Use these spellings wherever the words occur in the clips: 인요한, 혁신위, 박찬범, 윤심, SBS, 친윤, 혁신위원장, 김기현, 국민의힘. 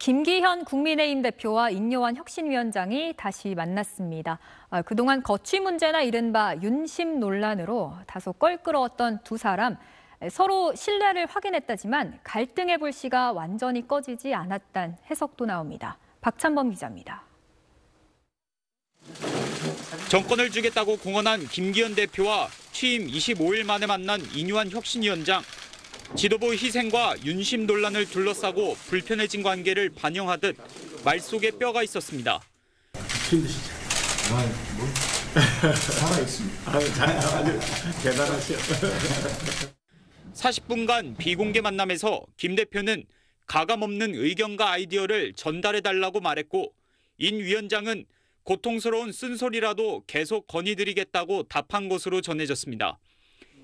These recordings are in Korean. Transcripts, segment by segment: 김기현 국민의힘 대표와 인요한 혁신위원장이 다시 만났습니다. 그동안 거취 문제나 이른바 윤심 논란으로 다소 껄끄러웠던 두 사람, 서로 신뢰를 확인했다지만 갈등의 불씨가 완전히 꺼지지 않았다는 해석도 나옵니다. 박찬범 기자입니다. 정권을 주겠다고 공언한 김기현 대표와 취임 25일 만에 만난 인요한 혁신위원장. 지도부 희생과 윤심 논란을 둘러싸고 불편해진 관계를 반영하듯 말 속에 뼈가 있었습니다. 힘드시죠? 살아있습니다. 대단하시죠. 40분간 비공개 만남에서 김 대표는 가감 없는 의견과 아이디어를 전달해달라고 말했고, 인 위원장은 고통스러운 쓴소리라도 계속 건의드리겠다고 답한 것으로 전해졌습니다.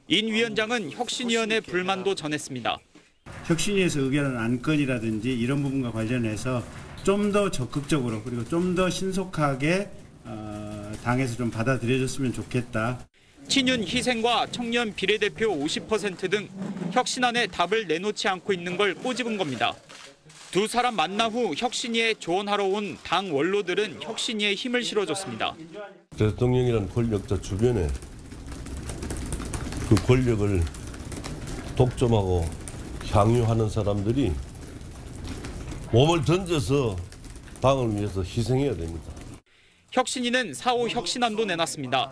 인 위원장은 혁신위원회 불만도 전했습니다. 혁신위에서 의결한 안건이라든지 이런 부분과 관련해서 좀 더 적극적으로 그리고 좀 더 신속하게 당에서 좀 받아들여졌으면 좋겠다. 친윤 희생과 청년 비례대표 50% 등 혁신안에 답을 내놓지 않고 있는 걸 꼬집은 겁니다. 두 사람 만나 후 혁신위에 조언하러 온 당 원로들은 혁신위에 힘을 실어줬습니다. 대통령이란 권력자 주변에 그 권력을 독점하고 향유하는 사람들이 몸을 던져서 당을 위해서 희생해야 됩니다. 혁신위는 4.5 혁신안도 내놨습니다.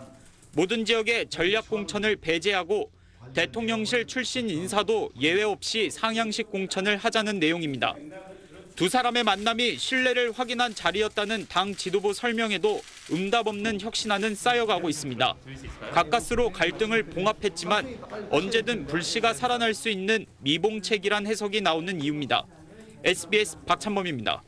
모든 지역에 전략공천을 배제하고 대통령실 출신 인사도 예외 없이 상향식 공천을 하자는 내용입니다. 두 사람의 만남이 신뢰를 확인한 자리였다는 당 지도부 설명에도 응답 없는 혁신안은 쌓여가고 있습니다. 가까스로 갈등을 봉합했지만 언제든 불씨가 살아날 수 있는 미봉책이란 해석이 나오는 이유입니다. SBS 박찬범입니다.